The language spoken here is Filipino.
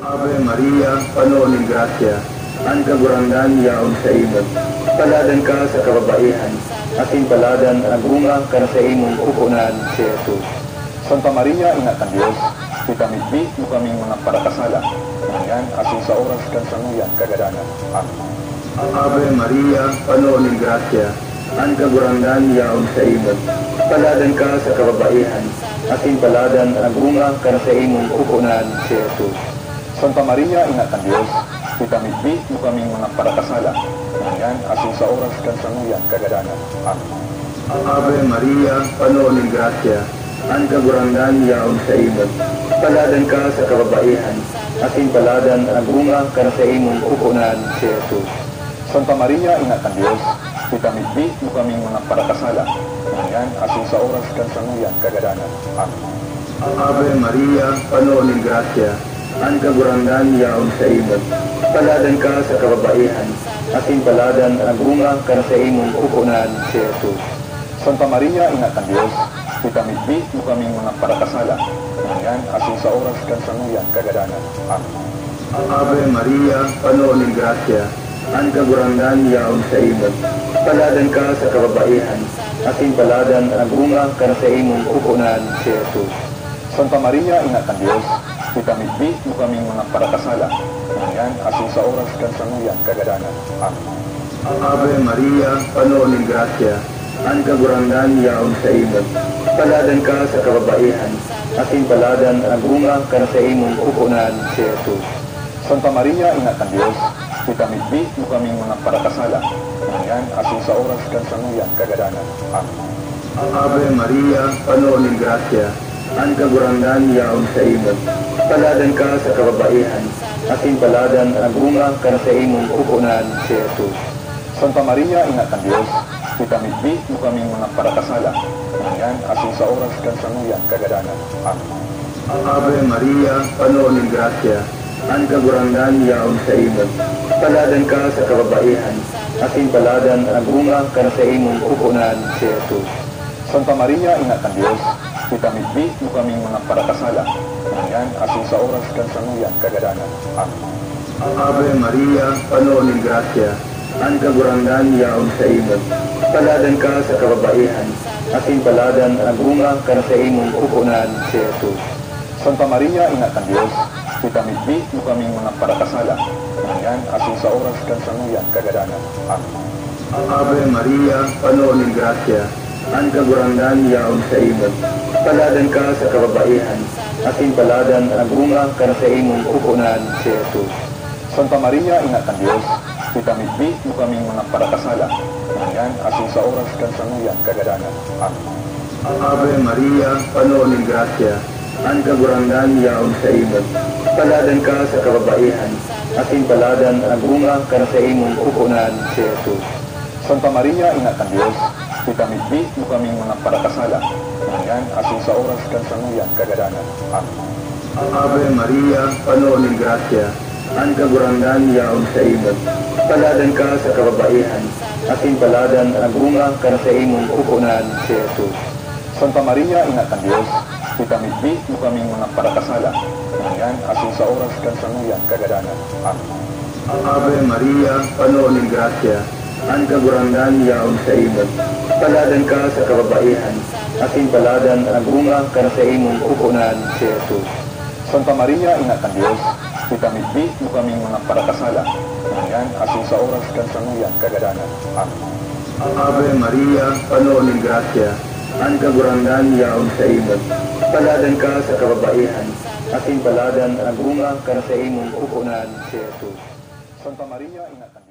Ave Maria, puno ng grasya, ang kagurandan yaon sa imo. Paladan ka sa kababaihan, at impaladan ang bunga ka sa imong kukunan si Jesus. Santa Maria, ina ng Dios, itamidmi mo kaming mga parakasala, ngayon asin sa oras kansanuyan kagadanan. Amen. Ave Maria, puno ng grasya, ang kagurandan yaon sa imo. Paladan ka sa kababaihan, at impaladan ang bunga ka sa imong kukunan si Jesus. Santa Maria, ina ng Dios, itamidmi mo kaming mga parakasala, ngayon asin sa oras kansanuyan kagadanan. Amen. Ave Maria, puno ng grasya, ang kagurandan yaon sa imo. Paladan ka sa kababaihan, at impaladan ang bunga ka sa imong kukunan si Jesus. Santa Maria, ina ng Dios, itamidmi mo kaming mga parakasala, ngayon asin sa oras kansanuyan kagadanan. Amen. Ave Maria, puno ng grasya, ang kagurandan yaon sa imo. Paladan ka sa kababaihan, at impaladan ang bunga ka sa imong kukunan si Jesus. Santa Maria, ina ng Dios, itamidmi mo kaming mga parakasala, ngayon asin sa oras kansanuyan kagadanan. Amen. Ave Maria, puno ng grasya, ang kagurandan yaon sa imo. Paladan ka sa kababaihan, at impaladan ang bunga ka sa imong kukunan si Jesus. Santa Maria, ina ng Dios, itamidmi mo kaming mga parakasala, ngayon asin sa oras kansanuyan kagadanan. Amen. Ave Maria, puno ng grasya, ang kagurandan yaon sa imo. Paladan ka sa kababaihan, at impaladan ang bunga ka sa imong kukunan si Jesus. Santa Maria, ina ng Dios, itamidmi mo kaming mga parakasala, ngayon asin sa oras kansanuyan kagadanan. Amen. Ave Maria, puno ng grasya, ang kagurandan yaon sa imo. Paladan ka sa kababaihan, at impaladan ang bunga ka sa imong kukunan si Jesus. Santa Maria, ina ng Dios, itamidmi mo kaming mga parakasala, ngayon asin sa oras kansanuyan kagadanan. Amen. Ave Maria, puno ng grasya, ang kagurandan yaon sa imo. Paladan ka sa kababaihan, at impaladan ang bunga ka sa imong kukunan si Jesus. Santa Maria, ina ng Dios, itamidmi mo kaming mga parakasala, ngayon asin sa oras kansanuyan kagadanan. Amen. Ave Maria, puno ng grasya, ang kagurandan yaon sa imo. Paladan ka sa kababaihan, at impaladan ang bunga ka sa imong kukunan si Jesus. Santa Maria, ina ng Dios, itamidmi mo kaming mga parakasala, ngayon asin sa oras kansanuyan kagadanan. Amen. Ave Maria, puno ng grasya, ang kagurandan yaon sa imo. Paladan ka sa kababaihan, at impaladan ang bunga ka sa imong kukunan si Jesus. Santa Maria, ina ng Dios, itamidmi mo kaming mga parakasala, ngayon asin sa oras kansanuyan kagadanan. Amen. Ave Maria, puno ng grasya, ang kagurandan yaon sa imo. Paladan ka sa kababaihan, at impaladan ang bunga ka sa imong kukunan si Jesus. Santa Maria, ina ng Dios, itamidmi mo kaming mga parakasala, ngayon asin sa oras kansanuyan kagadanan. Amen. Ave Maria, puno ng grasya, ang kagurandan yaon sa imo. Paladan ka sa kababaihan, at impaladan ang bunga ka sa imong kukunan si Jesus. Santa Maria, ina ng Dios, itamidmi mo kaming mga parakasala, ngayon asin sa oras kansanuyan kagadanan. Amen. Ave Maria, puno ng grasya, ang kagurandan yaon sa imo. Paladan ka sa kababaihan, at impaladan ang bunga ka sa imong kukunan si Jesus. Santa Maria, ina ng Dios, itamidmi mo kaming mga parakasala, ngayon asin sa oras kansanuyan kagadanan. Amen. Ave Maria, puno ng grasya, ang kagurandan yaon sa imo. Paladan ka sa kababaihan, at impaladan ang bunga ka sa imong kukunan si Jesus. Santa Maria, ina